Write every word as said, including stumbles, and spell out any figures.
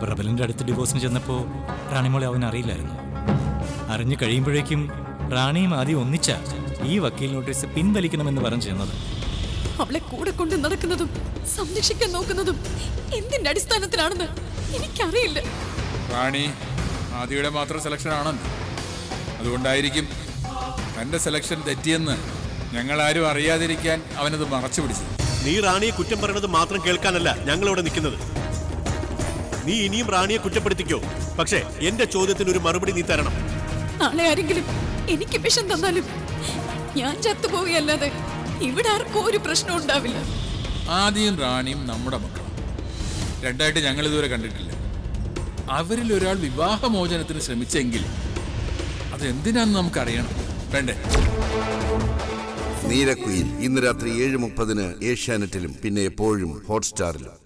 പ്രബലിൻ്റെ അടുത്ത് ഡിവോഴ്സിന് ചെന്നപ്പോൾ റാണിമോളെ അവൻ അറിയില്ലായിരുന്നു. അറിഞ്ഞു കഴിയുമ്പോഴേക്കും റാണിയും ആദ്യം ഒന്നിച്ച ഈ വക്കീൽ നോട്ടീസ് പിൻവലിക്കണമെന്ന് പറഞ്ഞു ചെന്നത്. അവളെ കൂടെ കൊണ്ട് നടക്കുന്നതും സംരക്ഷിക്കാൻ നോക്കുന്നതും എന്തിന്റെ അടിസ്ഥാനത്തിലാണെന്ന് എനിക്കറിയില്ല. റാണി ആദിയുടെ മാത്രം സെലക്ഷൻ ആണെന്ന്, അതുകൊണ്ടായിരിക്കും തന്റെ സെലക്ഷൻ തെറ്റിയെന്ന് ഞങ്ങളാരും അറിയാതിരിക്കാൻ അവനത് മറച്ചു പിടിച്ചു. നീ റാണിയെ കുറ്റം പറയുന്നത് മാത്രം കേൾക്കാനല്ല ഞങ്ങളിവിടെ നിൽക്കുന്നത്. നീ ഇനിയും റാണിയെ കുറ്റപ്പെടുത്തിക്കോ, പക്ഷേ എന്റെ ചോദ്യത്തിന് ഒരു മറുപടി നീ തരണം. നാളെ ആരെങ്കിലും എനിക്ക് വിഷം തന്നാലും ഞാൻ ചത്തുപോവുകയല്ലാതെ ഇവിടെ ആർക്കും ഒരു പ്രശ്നം ഉണ്ടാവില്ല. ആദ്യം റാണിയും നമ്മുടെ മക്കളും രണ്ടായിട്ട് ഞങ്ങൾ ഇതുവരെ കണ്ടിട്ടില്ല. അവരിൽ ഒരാൾ വിവാഹമോചനത്തിന് ശ്രമിച്ചെങ്കിൽ അതെന്തിനാന്ന് നമുക്കറിയണം വേണ്ടേ? നീലക്കുയിൽ ഇന്ന് രാത്രി ഏഴ് മുപ്പതിന് ഏഷ്യാനെറ്റിലും പിന്നെ എപ്പോഴും ഹോട്ട്സ്റ്റാറിലും.